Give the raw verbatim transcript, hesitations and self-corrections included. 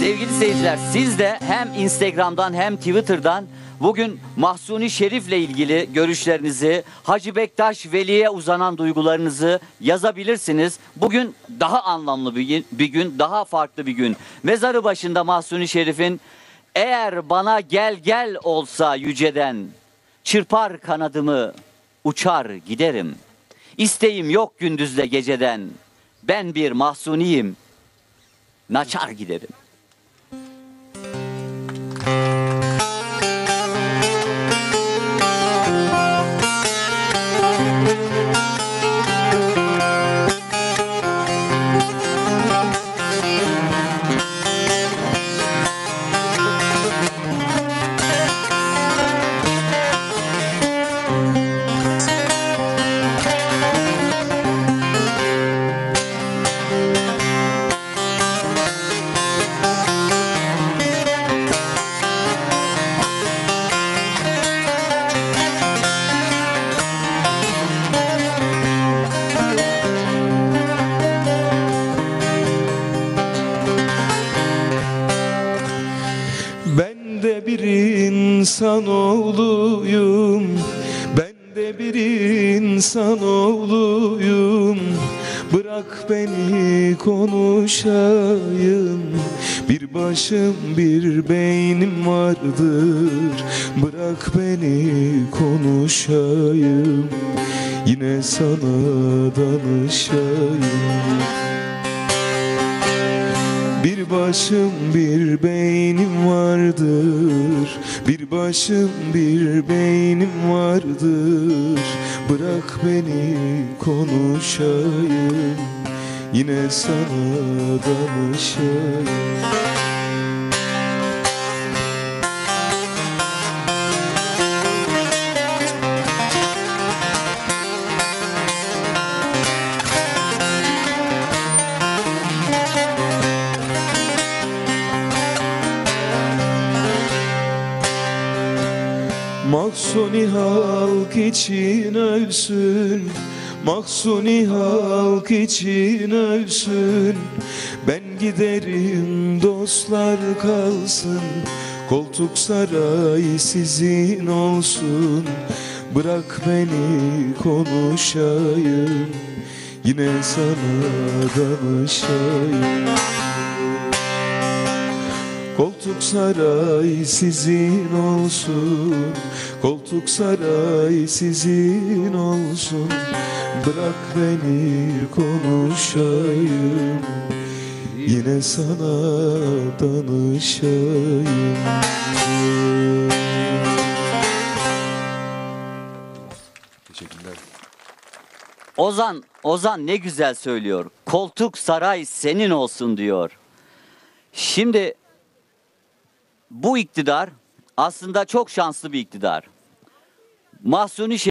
sevgili seyirciler, siz de hem Instagram'dan hem Twitter'dan bugün Mahzuni Şerif'le ilgili görüşlerinizi, Hacı Bektaş Veli'ye uzanan duygularınızı yazabilirsiniz. Bugün daha anlamlı bir gün, daha farklı bir gün. Mezarı başında Mahzuni Şerif'in "Eğer bana gel gel olsa yüceden, çırpar kanadımı, uçar giderim. İsteğim yok gündüzle geceden, ben bir mahzuniyim, naçar giderim." İnsanoğluyum, ben de bir insanoğluyum. Bırak beni konuşayım, bir başım bir beynim vardır. Bırak beni konuşayım, yine sana danışayım. Bir başım bir beynim vardır, bir başım bir beynim vardır. Bırak beni konuşayım, yine sana danışayım. Mahzuni halk için ölsün, Mahzuni halk için ölsün. Ben giderim dostlar kalsın, koltuk saray sizin olsun. Bırak beni konuşayım, yine sana danışayım. Koltuk saray sizin olsun, koltuk saray sizin olsun. Bırak beni konuşayım, yine sana danışayım. Teşekkürler. Ozan, Ozan ne güzel söylüyor. Koltuk saray senin olsun diyor. Şimdi bu iktidar aslında çok şanslı bir iktidar. Mahzuni Şerif